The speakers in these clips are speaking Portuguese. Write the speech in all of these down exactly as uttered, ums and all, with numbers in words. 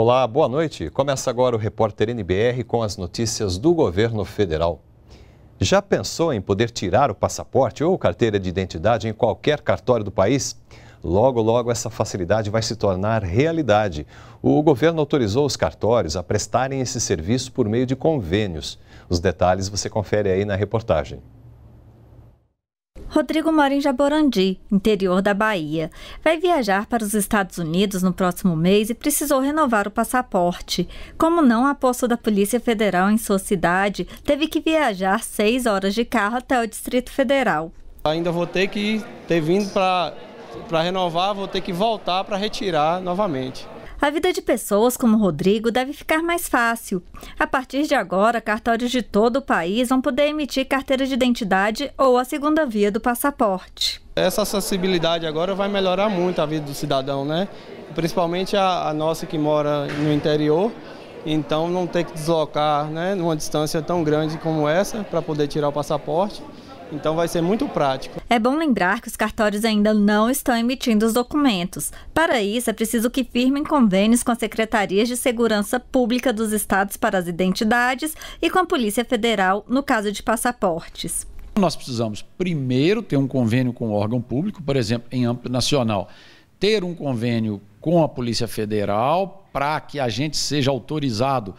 Olá, boa noite. Começa agora o Repórter N B R com as notícias do governo federal. Já pensou em poder tirar o passaporte ou carteira de identidade em qualquer cartório do país? Logo, logo, essa facilidade vai se tornar realidade. O governo autorizou os cartórios a prestarem esse serviço por meio de convênios. Os detalhes você confere aí na reportagem. Rodrigo mora em Jaborandi, interior da Bahia. Vai viajar para os Estados Unidos no próximo mês e precisou renovar o passaporte. Como não há posto da Polícia Federal em sua cidade, teve que viajar seis horas de carro até o Distrito Federal. Ainda vou ter que ter vindo para para renovar, vou ter que voltar para retirar novamente. A vida de pessoas como Rodrigo deve ficar mais fácil. A partir de agora, cartórios de todo o país vão poder emitir carteira de identidade ou a segunda via do passaporte. Essa acessibilidade agora vai melhorar muito a vida do cidadão, né? Principalmente a, a nossa que mora no interior, então não ter que deslocar, né, numa distância tão grande como essa para poder tirar o passaporte. Então vai ser muito prático. É bom lembrar que os cartórios ainda não estão emitindo os documentos. Para isso, é preciso que firmem convênios com as Secretarias de Segurança Pública dos Estados para as identidades e com a Polícia Federal, no caso de passaportes. Nós precisamos primeiro ter um convênio com o órgão público, por exemplo, em âmbito nacional. Ter um convênio com a Polícia Federal para que a gente seja autorizado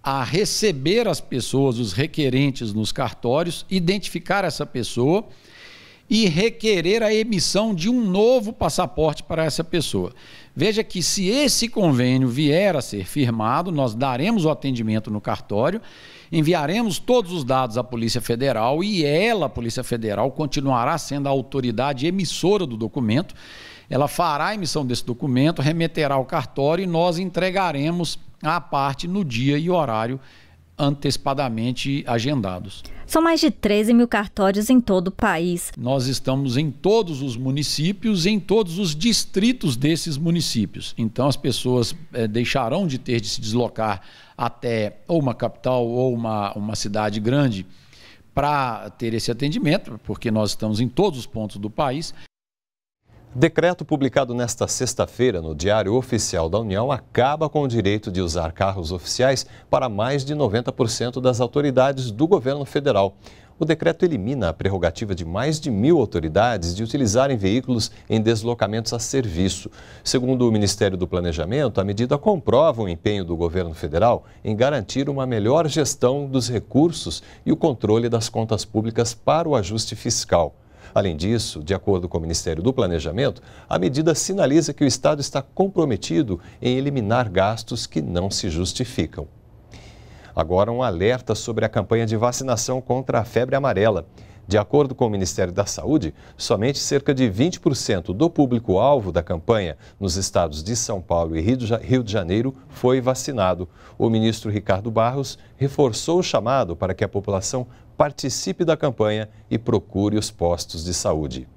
a receber as pessoas, os requerentes nos cartórios, identificar essa pessoa e requerer a emissão de um novo passaporte para essa pessoa. Veja que se esse convênio vier a ser firmado, nós daremos o atendimento no cartório, enviaremos todos os dados à Polícia Federal e ela, a Polícia Federal, continuará sendo a autoridade emissora do documento. Ela fará a emissão desse documento, remeterá ao cartório e nós entregaremos à parte no dia e horário antecipadamente agendados. São mais de treze mil cartórios em todo o país. Nós estamos em todos os municípios, em todos os distritos desses municípios. Então as pessoas é, deixarão de ter de se deslocar até ou uma capital ou uma, uma cidade grande para ter esse atendimento, porque nós estamos em todos os pontos do país. Decreto publicado nesta sexta-feira no Diário Oficial da União acaba com o direito de usar carros oficiais para mais de noventa por cento das autoridades do governo federal. O decreto elimina a prerrogativa de mais de mil autoridades de utilizarem veículos em deslocamentos a serviço. Segundo o Ministério do Planejamento, a medida comprova o empenho do governo federal em garantir uma melhor gestão dos recursos e o controle das contas públicas para o ajuste fiscal. Além disso, de acordo com o Ministério do Planejamento, a medida sinaliza que o Estado está comprometido em eliminar gastos que não se justificam. Agora, um alerta sobre a campanha de vacinação contra a febre amarela. De acordo com o Ministério da Saúde, somente cerca de vinte por cento do público-alvo da campanha nos estados de São Paulo e Rio de Janeiro foi vacinado. O ministro Ricardo Barros reforçou o chamado para que a população participe da campanha e procure os postos de saúde.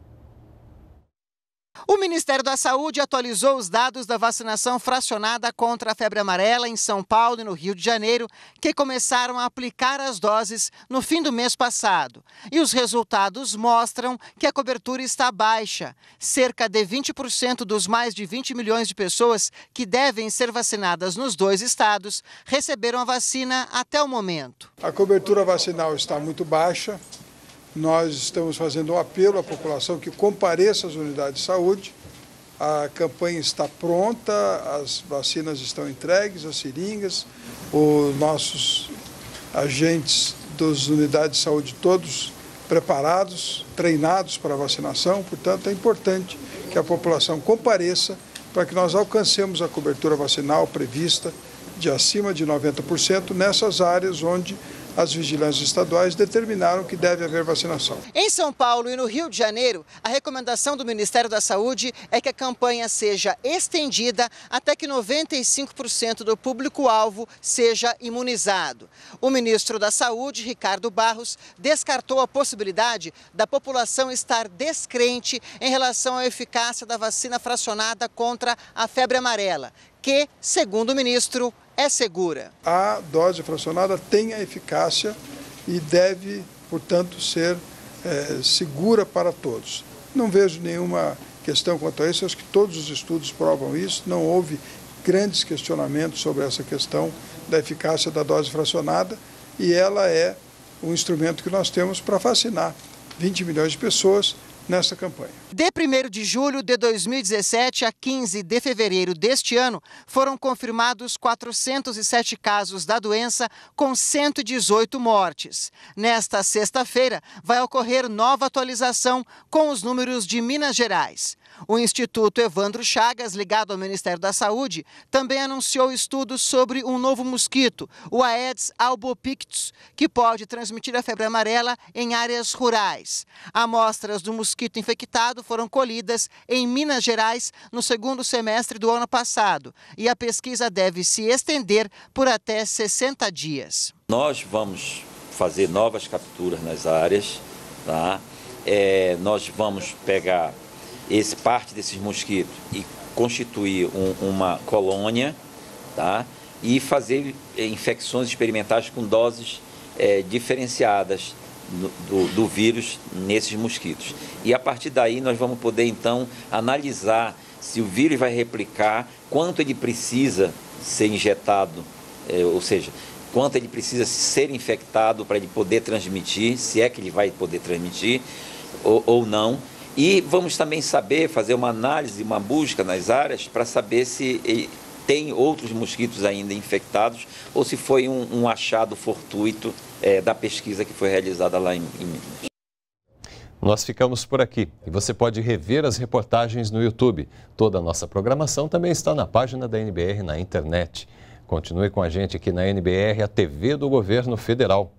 O Ministério da Saúde atualizou os dados da vacinação fracionada contra a febre amarela em São Paulo e no Rio de Janeiro, que começaram a aplicar as doses no fim do mês passado. E os resultados mostram que a cobertura está baixa. Cerca de vinte por cento dos mais de vinte milhões de pessoas que devem ser vacinadas nos dois estados receberam a vacina até o momento. A cobertura vacinal está muito baixa. Nós estamos fazendo um apelo à população que compareça às unidades de saúde. A campanha está pronta, as vacinas estão entregues, as seringas, os nossos agentes das unidades de saúde todos preparados, treinados para a vacinação. Portanto, é importante que a população compareça para que nós alcancemos a cobertura vacinal prevista de acima de noventa por cento nessas áreas onde as vigilâncias estaduais determinaram que deve haver vacinação. Em São Paulo e no Rio de Janeiro, a recomendação do Ministério da Saúde é que a campanha seja estendida até que noventa e cinco por cento do público-alvo seja imunizado. O ministro da Saúde, Ricardo Barros, descartou a possibilidade da população estar descrente em relação à eficácia da vacina fracionada contra a febre amarela, que, segundo o ministro, é segura. A dose fracionada tem a eficácia e deve, portanto, ser é, segura para todos. Não vejo nenhuma questão quanto a isso, acho que todos os estudos provam isso, não houve grandes questionamentos sobre essa questão da eficácia da dose fracionada, e ela é um instrumento que nós temos para vacinar vinte milhões de pessoas nessa campanha. De primeiro de julho de dois mil e dezessete a quinze de fevereiro deste ano, foram confirmados quatrocentos e sete casos da doença, com cento e dezoito mortes. Nesta sexta-feira, vai ocorrer nova atualização com os números de Minas Gerais. O Instituto Evandro Chagas, ligado ao Ministério da Saúde, também anunciou estudos sobre um novo mosquito, o Aedes albopictus, que pode transmitir a febre amarela em áreas rurais. Amostras do mosquito infectado foram colhidas em Minas Gerais no segundo semestre do ano passado, e a pesquisa deve se estender por até sessenta dias. Nós vamos fazer novas capturas nas áreas, tá? É, nós vamos pegar esse, parte desses mosquitos e constituir um, uma colônia, tá? E fazer infecções experimentais com doses é, diferenciadas do, do vírus nesses mosquitos. E a partir daí nós vamos poder então analisar se o vírus vai replicar, quanto ele precisa ser injetado, é, ou seja, quanto ele precisa ser infectado para ele poder transmitir, se é que ele vai poder transmitir ou, ou não. E vamos também saber, fazer uma análise, uma busca nas áreas para saber se tem outros mosquitos ainda infectados ou se foi um, um achado fortuito é, da pesquisa que foi realizada lá em, em Minas. Nós ficamos por aqui e você pode rever as reportagens no YouTube. Toda a nossa programação também está na página da N B R na internet. Continue com a gente aqui na N B R, a T V do Governo Federal.